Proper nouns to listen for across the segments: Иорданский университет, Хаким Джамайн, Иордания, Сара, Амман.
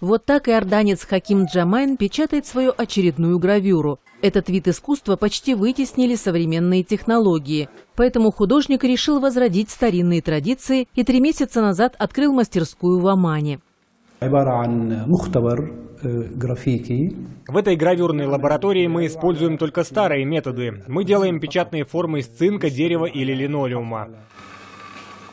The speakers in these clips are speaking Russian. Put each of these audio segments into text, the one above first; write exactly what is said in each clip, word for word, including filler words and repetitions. Вот так иорданец Хаким Джамайн печатает свою очередную гравюру. Этот вид искусства почти вытеснили современные технологии. Поэтому художник решил возродить старинные традиции и три месяца назад открыл мастерскую в Аммане. В этой гравюрной лаборатории мы используем только старые методы. Мы делаем печатные формы из цинка, дерева или линолеума.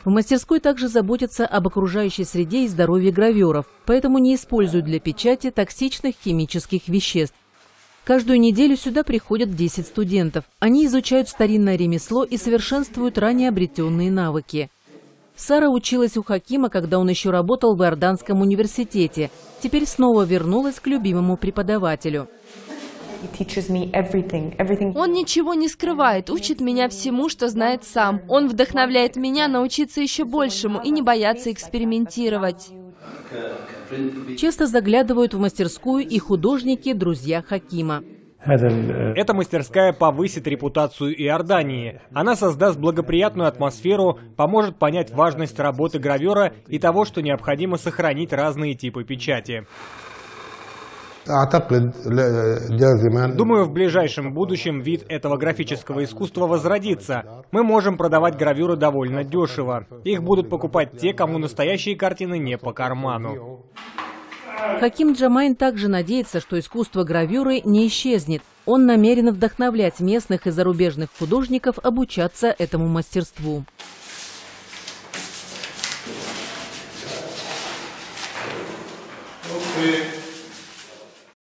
В мастерской также заботятся об окружающей среде и здоровье гравёров, поэтому не используют для печати токсичных химических веществ. Каждую неделю сюда приходят десять студентов. Они изучают старинное ремесло и совершенствуют ранее обретенные навыки. Сара училась у Хакима, когда он еще работал в Иорданском университете. Теперь снова вернулась к любимому преподавателю. Он ничего не скрывает, учит меня всему, что знает сам. Он вдохновляет меня научиться еще большему и не бояться экспериментировать. Часто заглядывают в мастерскую и художники, друзья Хакима. Эта мастерская повысит репутацию Иордании. Она создаст благоприятную атмосферу, поможет понять важность работы гравера и того, что необходимо сохранить разные типы печати. Думаю, в ближайшем будущем вид этого графического искусства возродится. Мы можем продавать гравюры довольно дешево. Их будут покупать те, кому настоящие картины не по карману. Хаким Джамайн также надеется, что искусство гравюры не исчезнет. Он намерен вдохновлять местных и зарубежных художников обучаться этому мастерству. Okay.